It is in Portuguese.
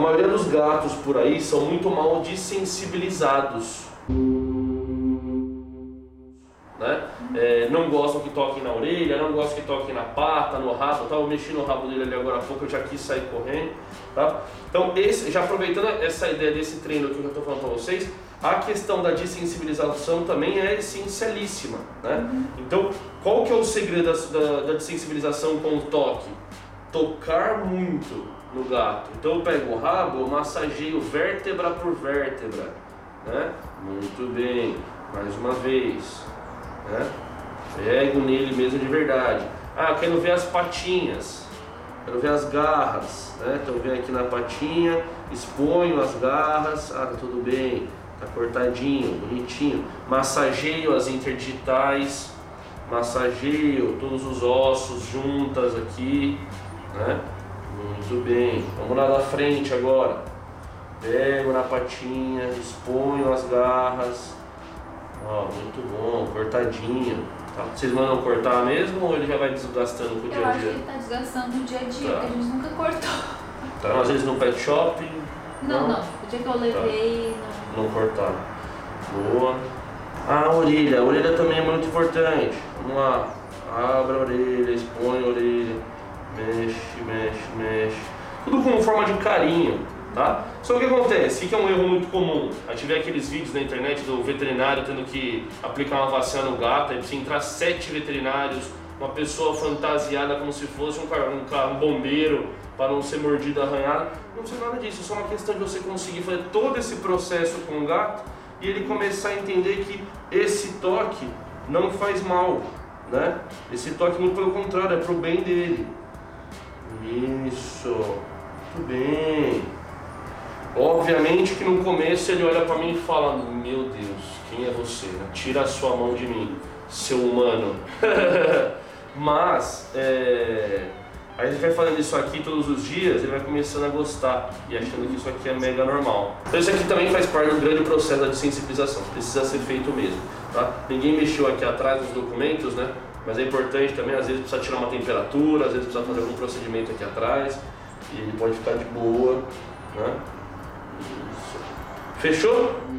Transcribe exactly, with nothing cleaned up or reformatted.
maioria dos gatos por aí são muito mal dessensibilizados. Né? É, não gostam que toquem na orelha, não gostam que toquem na pata, no rabo, tá? Eu mexi no rabo dele ali agora há pouco, eu já quis sair correndo, tá? Então, esse, já aproveitando essa ideia desse treino que eu já estou falando para vocês, a questão da dessensibilização também é essencialíssima, né? Uhum. Então, qual que é o segredo da, da, da dessensibilização com o toque? Tocar muito no gato. Então, eu pego o rabo, eu massageio vértebra por vértebra, né? Muito bem, mais uma vez. Né? Pego nele mesmo de verdade. Ah, quero ver as patinhas, quero ver as garras, né? Então venho aqui na patinha, exponho as garras, ah, tá tudo bem, tá cortadinho, bonitinho. Massageio as interdigitais, massageio todos os ossos juntas aqui, né? Muito bem, vamos lá na frente agora. Pego na patinha, exponho as garras. Ó, muito bom, cortadinho. Tá. Vocês mandam cortar mesmo ou ele já vai desgastando com o dia a dia? Eu acho que ele tá desgastando no dia a dia, tá. A gente nunca cortou. Então, às vezes no pet shop? Não, não, não. O dia que eu levei... Tá. Não, não cortaram. Boa. Ah, a orelha. A orelha também é muito importante. Vamos lá. Abra a orelha, expõe a orelha. Mexe, mexe, mexe. Tudo com forma de carinho. Tá? Só que o que acontece, que é um erro muito comum, a gente vê aqueles vídeos na internet do veterinário tendo que aplicar uma vacina no gato, aí precisa entrar sete veterinários, uma pessoa fantasiada como se fosse um carro, um carro, um bombeiro, para não ser mordido, arranhado. Não precisa nada disso, é só uma questão de você conseguir fazer todo esse processo com o gato e ele começar a entender que esse toque não faz mal, né? Esse toque, muito pelo contrário, é pro bem dele. Isso, muito bem. Obviamente que no começo ele olha pra mim e fala, meu Deus, quem é você? Tira a sua mão de mim, seu humano. Mas, é... aí ele vai fazendo isso aqui todos os dias, ele vai começando a gostar e achando que isso aqui é mega normal. Então isso aqui também faz parte do grande processo da dessensibilização, precisa ser feito mesmo, tá? Ninguém mexeu aqui atrás nos documentos, né? Mas é importante também, às vezes precisa tirar uma temperatura, às vezes precisa fazer algum procedimento aqui atrás e ele pode ficar de boa, né? Fechou?